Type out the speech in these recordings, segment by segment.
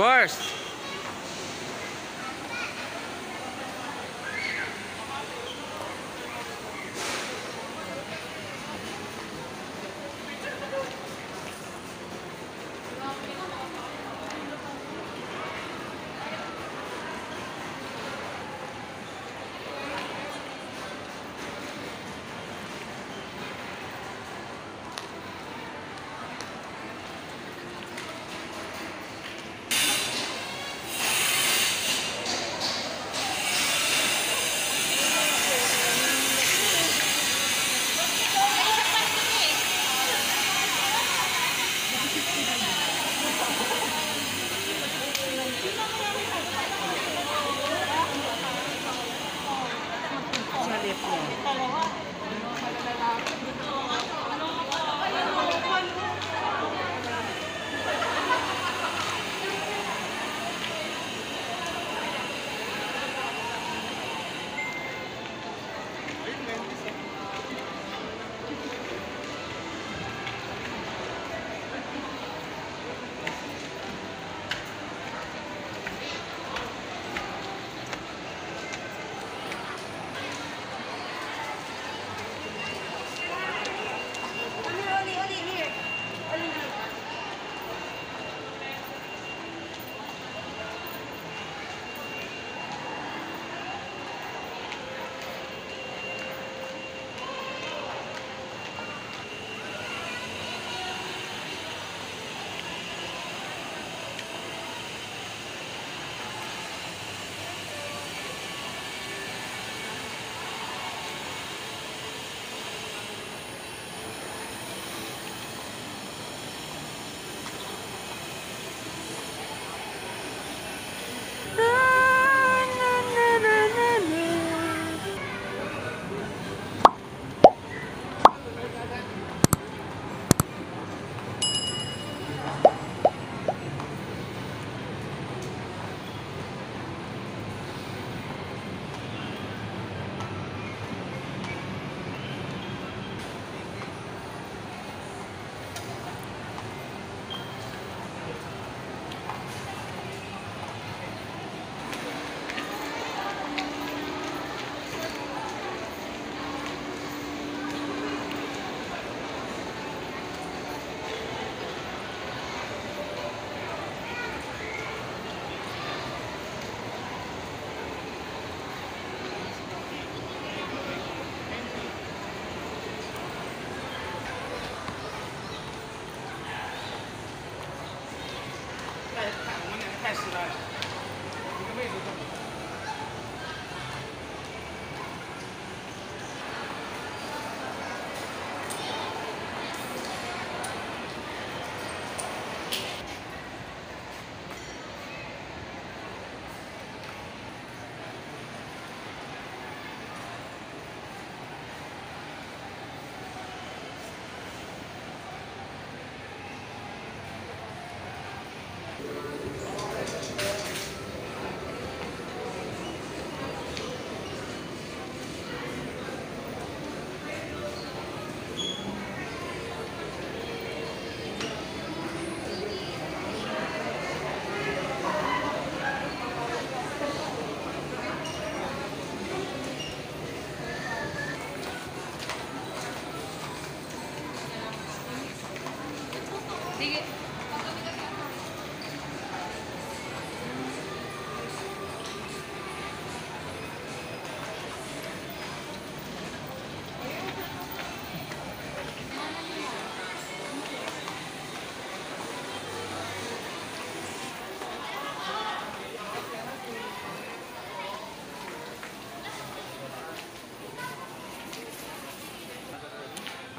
course.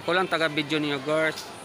Ako lang taga-video niyo, girls.